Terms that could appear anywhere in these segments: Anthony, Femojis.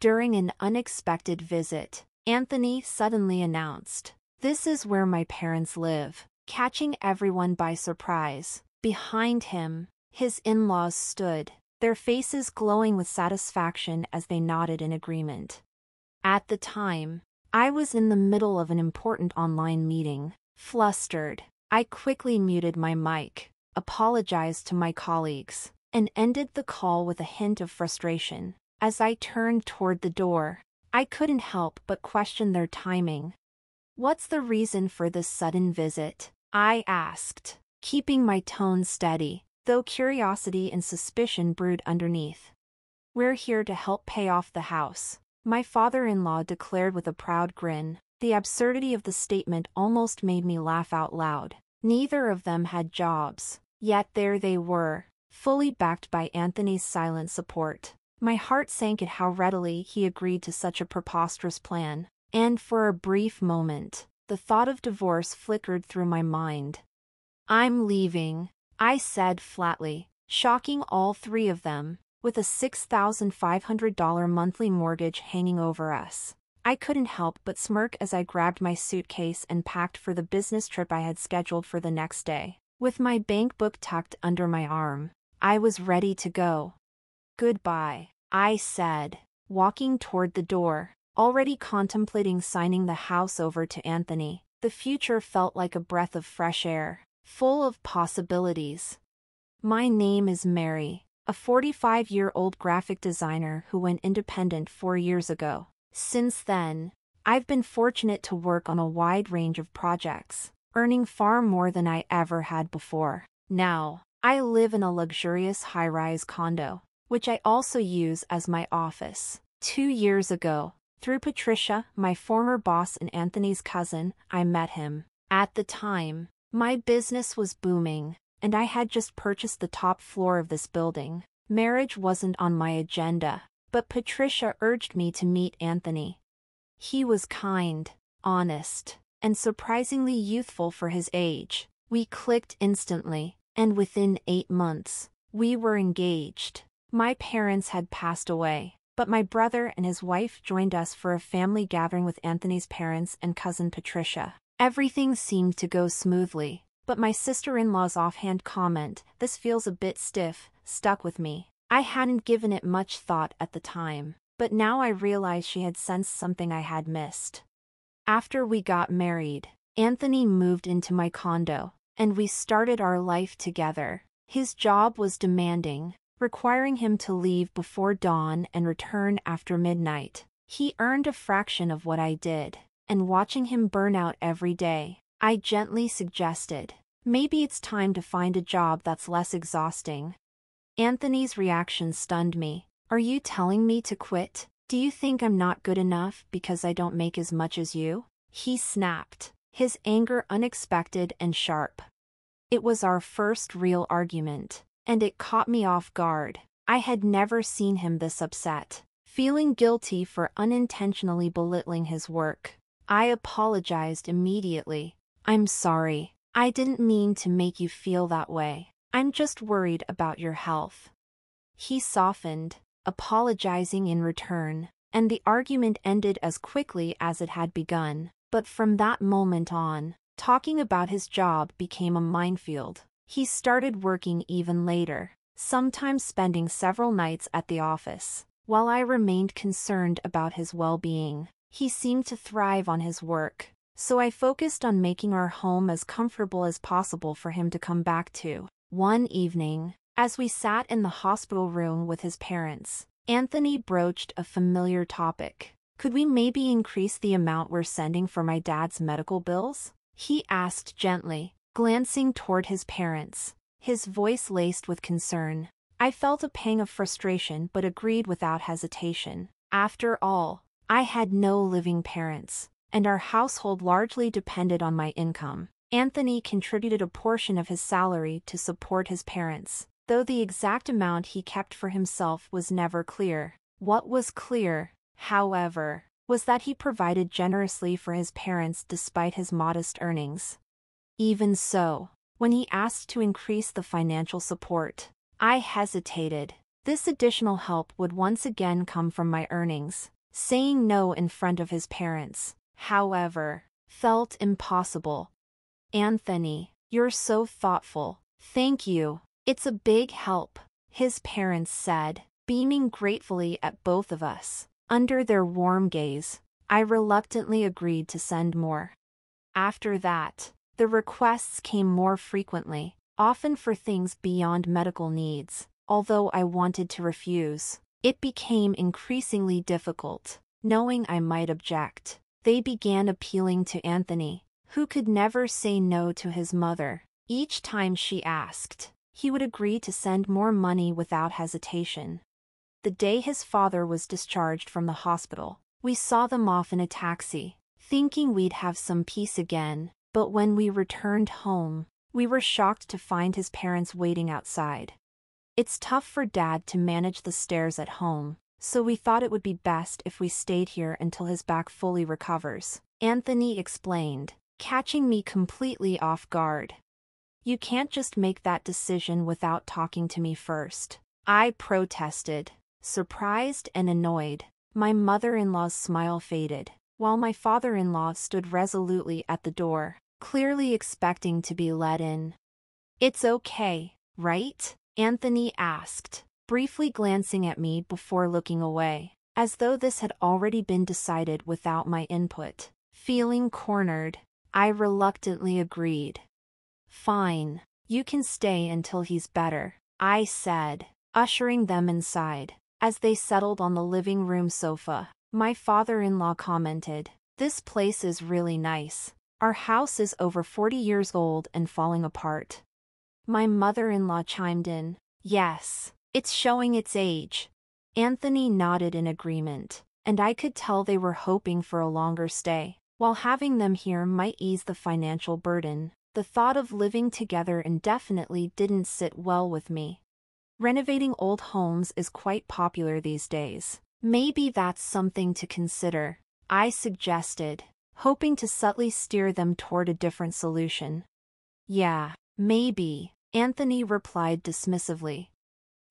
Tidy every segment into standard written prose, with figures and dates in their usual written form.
During an unexpected visit, Anthony suddenly announced, "This is where my parents live," catching everyone by surprise. Behind him, his in-laws stood, their faces glowing with satisfaction as they nodded in agreement. At the time, I was in the middle of an important online meeting. Flustered, I quickly muted my mic, apologized to my colleagues, and ended the call with a hint of frustration. As I turned toward the door, I couldn't help but question their timing. "What's the reason for this sudden visit?" I asked, keeping my tone steady, though curiosity and suspicion brewed underneath. "We're here to help pay off the house," my father-in-law declared with a proud grin. The absurdity of the statement almost made me laugh out loud. Neither of them had jobs, yet there they were, fully backed by Anthony's silent support. My heart sank at how readily he agreed to such a preposterous plan, and for a brief moment, the thought of divorce flickered through my mind. "I'm leaving," I said flatly, shocking all three of them. With a $6,500 monthly mortgage hanging over us, I couldn't help but smirk as I grabbed my suitcase and packed for the business trip I had scheduled for the next day. With my bank book tucked under my arm, I was ready to go. "Goodbye," I said, walking toward the door, already contemplating signing the house over to Anthony. The future felt like a breath of fresh air, full of possibilities. My name is Mary, a 45-year-old graphic designer who went independent 4 years ago. Since then, I've been fortunate to work on a wide range of projects, earning far more than I ever had before. Now, I live in a luxurious high-rise condo, which I also use as my office. 2 years ago, through Patricia, my former boss and Anthony's cousin, I met him. At the time, my business was booming, and I had just purchased the top floor of this building. Marriage wasn't on my agenda, but Patricia urged me to meet Anthony. He was kind, honest, and surprisingly youthful for his age. We clicked instantly, and within 8 months, we were engaged. My parents had passed away, but my brother and his wife joined us for a family gathering with Anthony's parents and cousin Patricia. Everything seemed to go smoothly, but my sister-in-law's offhand comment, "This feels a bit stiff," stuck with me. I hadn't given it much thought at the time, but now I realized she had sensed something I had missed. After we got married, Anthony moved into my condo, and we started our life together. His job was demanding, requiring him to leave before dawn and return after midnight. He earned a fraction of what I did, and watching him burn out every day, I gently suggested, "Maybe it's time to find a job that's less exhausting." Anthony's reaction stunned me. "Are you telling me to quit? Do you think I'm not good enough because I don't make as much as you?" he snapped, his anger unexpected and sharp. It was our first real argument, and it caught me off guard. I had never seen him this upset. Feeling guilty for unintentionally belittling his work, I apologized immediately. "I'm sorry. I didn't mean to make you feel that way. I'm just worried about your health." He softened, apologizing in return, and the argument ended as quickly as it had begun. But from that moment on, talking about his job became a minefield. He started working even later, sometimes spending several nights at the office. While I remained concerned about his well-being, he seemed to thrive on his work, so I focused on making our home as comfortable as possible for him to come back to. One evening, as we sat in the hospital room with his parents, Anthony broached a familiar topic. "Could we maybe increase the amount we're sending for my dad's medical bills?" he asked gently, glancing toward his parents, his voice laced with concern. I felt a pang of frustration but agreed without hesitation. After all, I had no living parents, and our household largely depended on my income. Anthony contributed a portion of his salary to support his parents, though the exact amount he kept for himself was never clear. What was clear, however, was that he provided generously for his parents despite his modest earnings. Even so, when he asked to increase the financial support, I hesitated, This additional help would once again come from my earnings. Saying no in front of his parents, however, felt impossible. Anthony, you're so thoughtful. Thank you. It's a big help, his parents said, beaming gratefully at both of us. Under their warm gaze, I reluctantly agreed to send more. After that, the requests came more frequently, often for things beyond medical needs. Although I wanted to refuse, it became increasingly difficult. Knowing I might object, they began appealing to Anthony, who could never say no to his mother. Each time she asked, he would agree to send more money without hesitation. The day his father was discharged from the hospital, we saw them off in a taxi, thinking we'd have some peace again, but when we returned home, we were shocked to find his parents waiting outside. It's tough for Dad to manage the stairs at home, so we thought it would be best if we stayed here until his back fully recovers, Anthony explained, catching me completely off guard. You can't just make that decision without talking to me first, I protested, surprised and annoyed. My mother-in-law's smile faded, while my father-in-law stood resolutely at the door, clearly expecting to be let in. It's okay, right? Anthony asked, briefly glancing at me before looking away, as though this had already been decided without my input. Feeling cornered, I reluctantly agreed. Fine, you can stay until he's better, I said, ushering them inside. As they settled on the living room sofa, my father-in-law commented, "This place is really nice. Our house is over 40 years old and falling apart." My mother-in-law chimed in, "Yes, it's showing its age." Anthony nodded in agreement, and I could tell they were hoping for a longer stay. While having them here might ease the financial burden, the thought of living together indefinitely didn't sit well with me. Renovating old homes is quite popular these days. Maybe that's something to consider, I suggested, hoping to subtly steer them toward a different solution. Yeah, maybe, Anthony replied dismissively.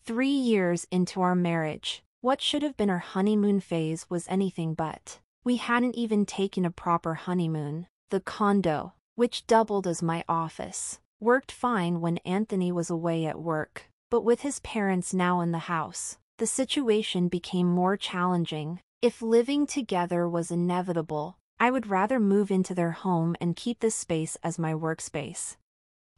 3 years into our marriage, what should have been our honeymoon phase was anything but. We hadn't even taken a proper honeymoon. The condo, which doubled as my office, worked fine when Anthony was away at work, but with his parents now in the house, the situation became more challenging. If living together was inevitable, I would rather move into their home and keep this space as my workspace.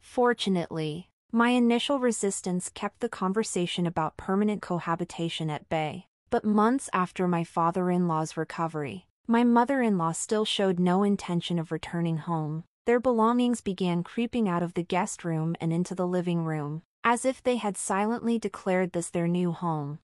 Fortunately, my initial resistance kept the conversation about permanent cohabitation at bay. But months after my father-in-law's recovery, my mother-in-law still showed no intention of returning home. Their belongings began creeping out of the guest room and into the living room, as if they had silently declared this their new home.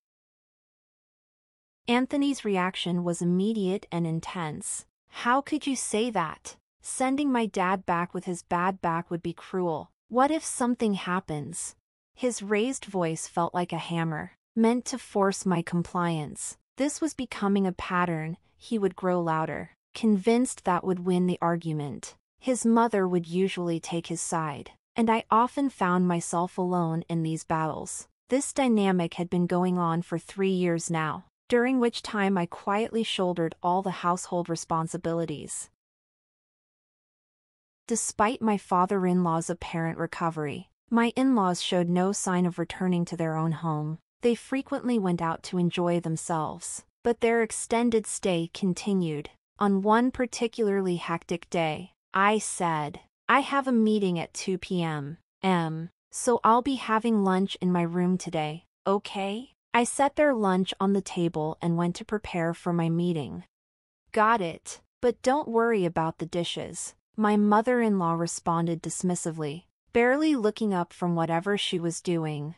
Anthony's reaction was immediate and intense. How could you say that? Sending my dad back with his bad back would be cruel. What if something happens? His raised voice felt like a hammer, meant to force my compliance. This was becoming a pattern. He would grow louder, convinced that would win the argument. His mother would usually take his side, and I often found myself alone in these battles. This dynamic had been going on for 3 years now, during which time I quietly shouldered all the household responsibilities. Despite my father-in-law's apparent recovery, my in-laws showed no sign of returning to their own home. They frequently went out to enjoy themselves, but their extended stay continued. On one particularly hectic day, I said, "I have a meeting at 2 p.m., so I'll be having lunch in my room today, okay?" I set their lunch on the table and went to prepare for my meeting. "Got it, but don't worry about the dishes," my mother-in-law responded dismissively, barely looking up from whatever she was doing.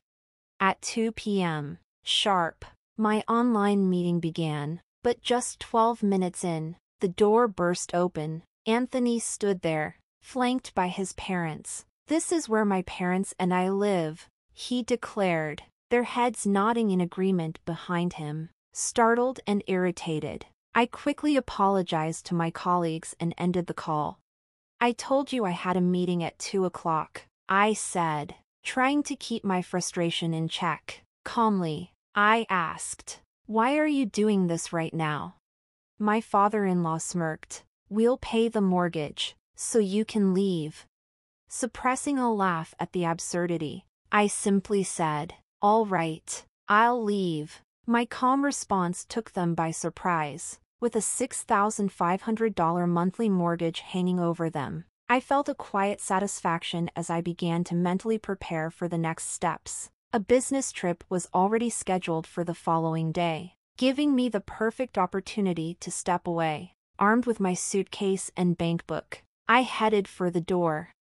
At 2 p.m. sharp, my online meeting began, but just 12 minutes in, the door burst open. Anthony stood there, flanked by his parents. "This is where my parents and I live," he declared, their heads nodding in agreement behind him. Startled and irritated, I quickly apologized to my colleagues and ended the call. "I told you I had a meeting at 2 o'clock, I said, trying to keep my frustration in check. Calmly, I asked, "Why are you doing this right now?" My father-in-law smirked, "We'll pay the mortgage, so you can leave." Suppressing a laugh at the absurdity, I simply said, "All right, I'll leave." My calm response took them by surprise. With a $6,500 monthly mortgage hanging over them, I felt a quiet satisfaction as I began to mentally prepare for the next steps. A business trip was already scheduled for the following day, giving me the perfect opportunity to step away. Armed with my suitcase and bankbook, I headed for the door.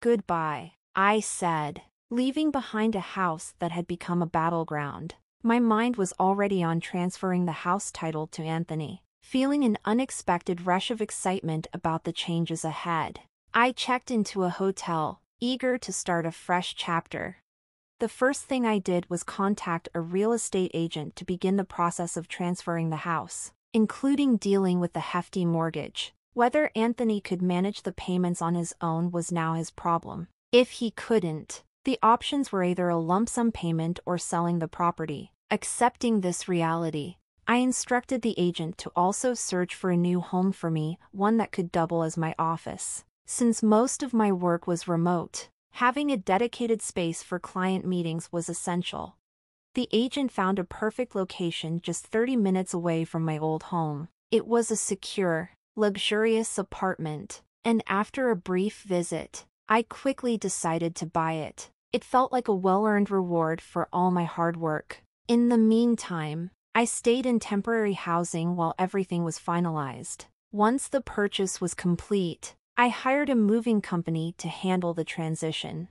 "Goodbye," I said, leaving behind a house that had become a battleground. My mind was already on transferring the house title to Anthony, feeling an unexpected rush of excitement about the changes ahead. I checked into a hotel, eager to start a fresh chapter. The first thing I did was contact a real estate agent to begin the process of transferring the house, including dealing with the hefty mortgage. Whether Anthony could manage the payments on his own was now his problem. If he couldn't, the options were either a lump sum payment or selling the property. Accepting this reality, I instructed the agent to also search for a new home for me, one that could double as my office. Since most of my work was remote, having a dedicated space for client meetings was essential. The agent found a perfect location just 30 minutes away from my old home. It was a secure, luxurious apartment, and after a brief visit, I quickly decided to buy it. It felt like a well-earned reward for all my hard work. In the meantime, I stayed in temporary housing while everything was finalized. Once the purchase was complete, I hired a moving company to handle the transition.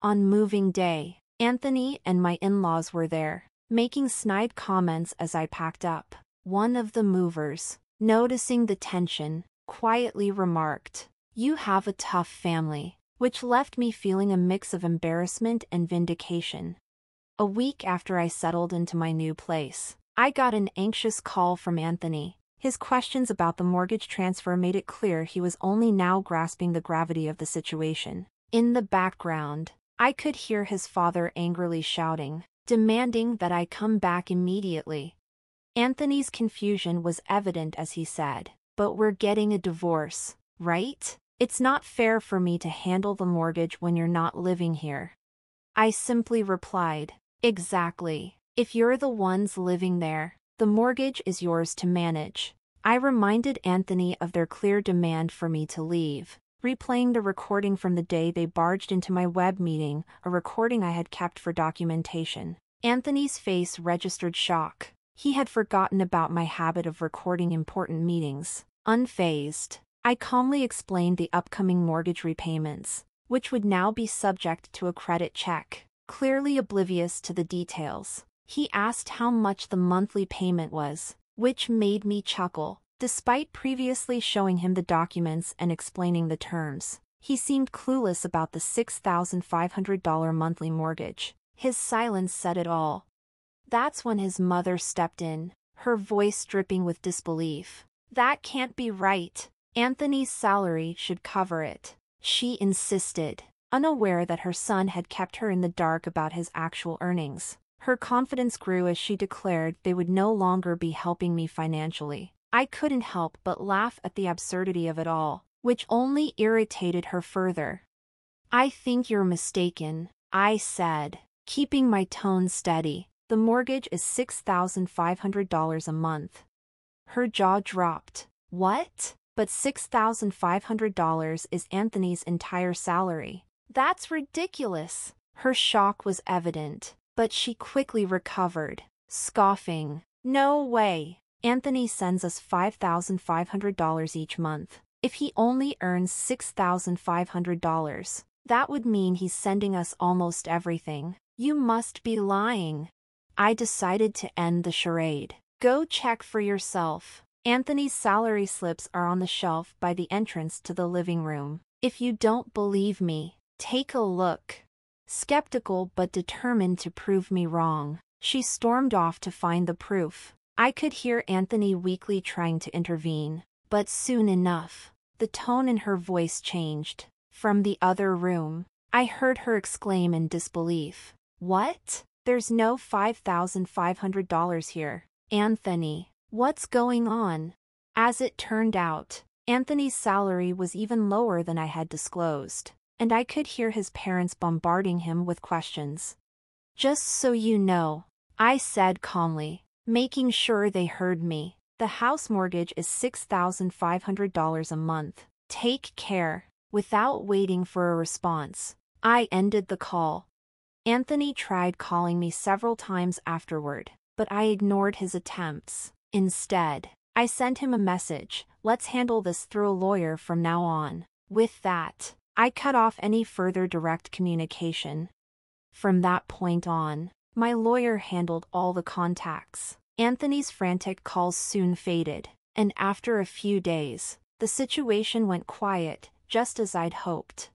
On moving day, Anthony and my in-laws were there, making snide comments as I packed up. One of the movers, noticing the tension, quietly remarked, "You have a tough family," which left me feeling a mix of embarrassment and vindication. A week after I settled into my new place, I got an anxious call from Anthony. His questions about the mortgage transfer made it clear he was only now grasping the gravity of the situation. In the background, I could hear his father angrily shouting, demanding that I come back immediately. Anthony's confusion was evident as he said, "But we're getting a divorce, right? It's not fair for me to handle the mortgage when you're not living here." I simply replied, "Exactly. If you're the ones living there, the mortgage is yours to manage." I reminded Anthony of their clear demand for me to leave, replaying the recording from the day they barged into my web meeting, a recording I had kept for documentation. Anthony's face registered shock. He had forgotten about my habit of recording important meetings. Unfazed, I calmly explained the upcoming mortgage repayments, which would now be subject to a credit check. Clearly oblivious to the details, he asked how much the monthly payment was, which made me chuckle. Despite previously showing him the documents and explaining the terms, he seemed clueless about the $6,500 monthly mortgage. His silence said it all. That's when his mother stepped in, her voice dripping with disbelief. "That can't be right. Anthony's salary should cover it," she insisted, unaware that her son had kept her in the dark about his actual earnings. Her confidence grew as she declared they would no longer be helping me financially. I couldn't help but laugh at the absurdity of it all, which only irritated her further. "I think you're mistaken," I said, keeping my tone steady. "The mortgage is $6,500 a month." Her jaw dropped. "What? But $6,500 is Anthony's entire salary. That's ridiculous." Her shock was evident, but she quickly recovered, scoffing, "No way. Anthony sends us $5,500 each month. If he only earns $6,500, that would mean he's sending us almost everything. You must be lying." I decided to end the charade. "Go check for yourself. Anthony's salary slips are on the shelf by the entrance to the living room. If you don't believe me, take a look." Skeptical but determined to prove me wrong, she stormed off to find the proof. I could hear Anthony weakly trying to intervene, but soon enough, the tone in her voice changed. From the other room, I heard her exclaim in disbelief, "What? There's no $5,500 here. Anthony, what's going on? As it turned out, Anthony's salary was even lower than I had disclosed, and I could hear his parents bombarding him with questions. Just so you know, I said calmly, making sure they heard me, the house mortgage is $6,500 a month. Take care. Without waiting for a response, I ended the call. Anthony tried calling me several times afterward, but I ignored his attempts. Instead, I sent him a message, "Let's handle this through a lawyer from now on." With that, I cut off any further direct communication. From that point on, my lawyer handled all the contacts. Anthony's frantic calls soon faded, and after a few days, the situation went quiet, just as I'd hoped.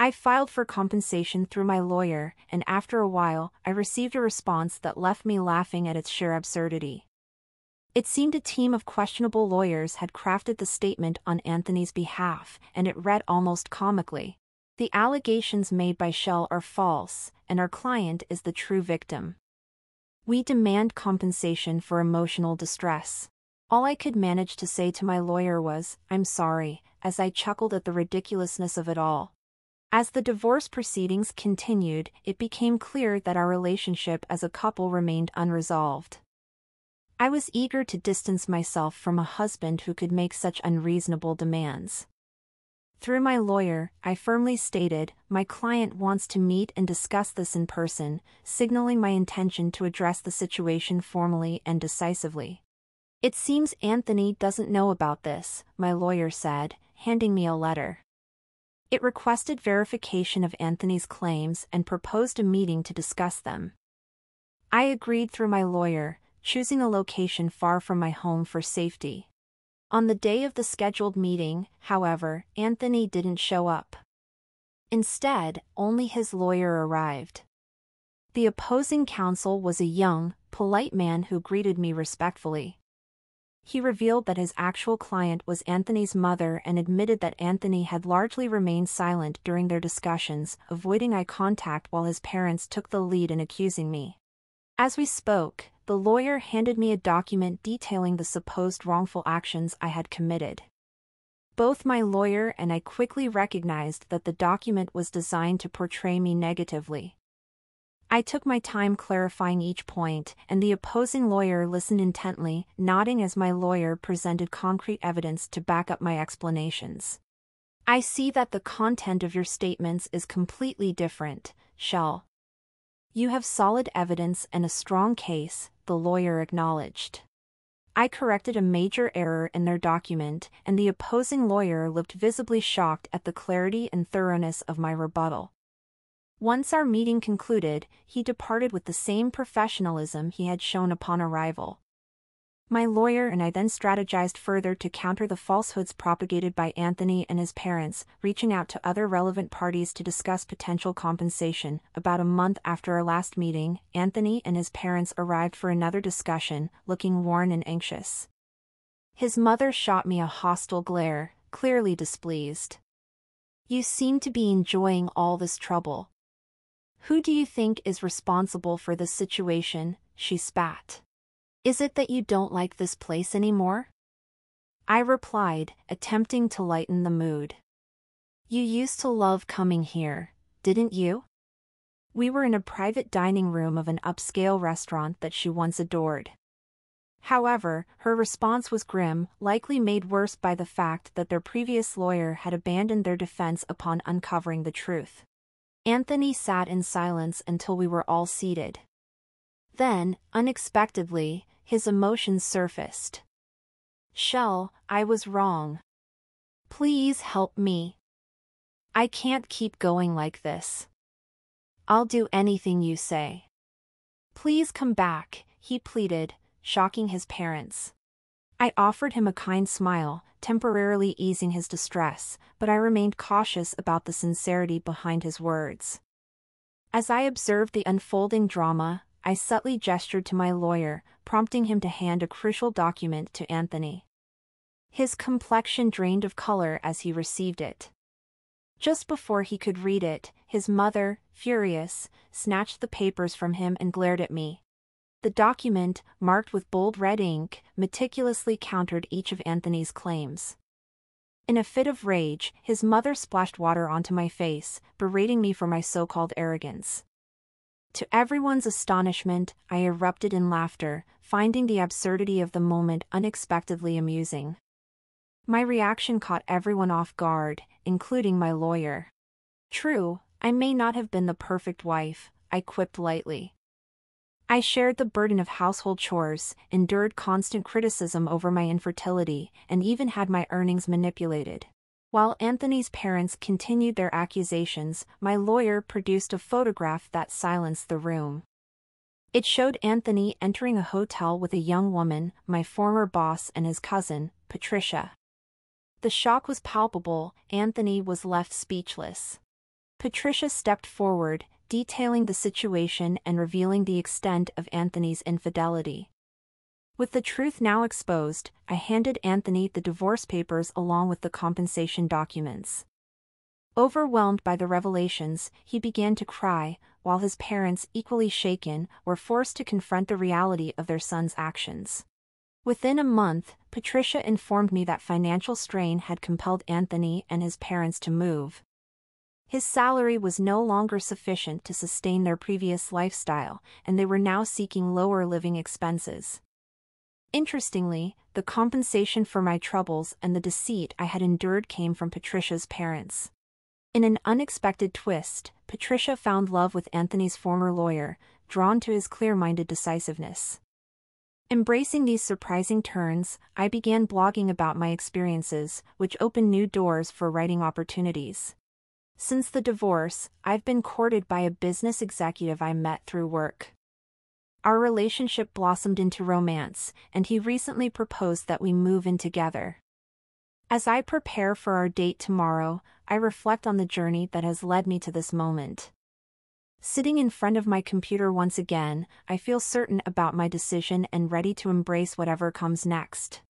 I filed for compensation through my lawyer, and after a while, I received a response that left me laughing at its sheer absurdity. It seemed a team of questionable lawyers had crafted the statement on Anthony's behalf, and it read almost comically. The allegations made by Shell are false, and our client is the true victim. We demand compensation for emotional distress. All I could manage to say to my lawyer was, "I'm sorry," as I chuckled at the ridiculousness of it all. As the divorce proceedings continued, it became clear that our relationship as a couple remained unresolved. I was eager to distance myself from a husband who could make such unreasonable demands. Through my lawyer, I firmly stated, "My client wants to meet and discuss this in person," signaling my intention to address the situation formally and decisively. "It seems Anthony doesn't know about this," my lawyer said, handing me a letter. It requested verification of Anthony's claims and proposed a meeting to discuss them. I agreed through my lawyer, choosing a location far from my home for safety. On the day of the scheduled meeting, however, Anthony didn't show up. Instead, only his lawyer arrived. The opposing counsel was a young, polite man who greeted me respectfully. He revealed that his actual client was Anthony's mother and admitted that Anthony had largely remained silent during their discussions, avoiding eye contact while his parents took the lead in accusing me. As we spoke, the lawyer handed me a document detailing the supposed wrongful actions I had committed. Both my lawyer and I quickly recognized that the document was designed to portray me negatively. I took my time clarifying each point, and the opposing lawyer listened intently, nodding as my lawyer presented concrete evidence to back up my explanations. "I see that the content of your statements is completely different, Shell. You have solid evidence and a strong case," the lawyer acknowledged. I corrected a major error in their document, and the opposing lawyer looked visibly shocked at the clarity and thoroughness of my rebuttal. Once our meeting concluded, he departed with the same professionalism he had shown upon arrival. My lawyer and I then strategized further to counter the falsehoods propagated by Anthony and his parents, reaching out to other relevant parties to discuss potential compensation. About a month after our last meeting, Anthony and his parents arrived for another discussion, looking worn and anxious. His mother shot me a hostile glare, clearly displeased. "You seem to be enjoying all this trouble. Who do you think is responsible for this situation?" she spat. "Is it that you don't like this place anymore?" I replied, attempting to lighten the mood. "You used to love coming here, didn't you?" We were in a private dining room of an upscale restaurant that she once adored. However, her response was grim, likely made worse by the fact that their previous lawyer had abandoned their defense upon uncovering the truth. Anthony sat in silence until we were all seated. Then, unexpectedly, his emotions surfaced. "Shell, I was wrong. Please help me. I can't keep going like this. I'll do anything you say. Please come back," he pleaded, shocking his parents. I offered him a kind smile, temporarily easing his distress, but I remained cautious about the sincerity behind his words. As I observed the unfolding drama, I subtly gestured to my lawyer, prompting him to hand a crucial document to Anthony. His complexion drained of color as he received it. Just before he could read it, his mother, furious, snatched the papers from him and glared at me. The document, marked with bold red ink, meticulously countered each of Anthony's claims. In a fit of rage, his mother splashed water onto my face, berating me for my so-called arrogance. To everyone's astonishment, I erupted in laughter, finding the absurdity of the moment unexpectedly amusing. My reaction caught everyone off guard, including my lawyer. "True, I may not have been the perfect wife," I quipped lightly. I shared the burden of household chores, endured constant criticism over my infertility, and even had my earnings manipulated. While Anthony's parents continued their accusations, my lawyer produced a photograph that silenced the room. It showed Anthony entering a hotel with a young woman, my former boss and his cousin, Patricia. The shock was palpable. Anthony was left speechless. Patricia stepped forward, detailing the situation and revealing the extent of Anthony's infidelity. With the truth now exposed, I handed Anthony the divorce papers along with the compensation documents. Overwhelmed by the revelations, he began to cry, while his parents, equally shaken, were forced to confront the reality of their son's actions. Within a month, Patricia informed me that financial strain had compelled Anthony and his parents to move. His salary was no longer sufficient to sustain their previous lifestyle, and they were now seeking lower living expenses. Interestingly, the compensation for my troubles and the deceit I had endured came from Patricia's parents. In an unexpected twist, Patricia found love with Anthony's former lawyer, drawn to his clear-minded decisiveness. Embracing these surprising turns, I began blogging about my experiences, which opened new doors for writing opportunities. Since the divorce, I've been courted by a business executive I met through work. Our relationship blossomed into romance, and he recently proposed that we move in together. As I prepare for our date tomorrow, I reflect on the journey that has led me to this moment. Sitting in front of my computer once again, I feel certain about my decision and ready to embrace whatever comes next.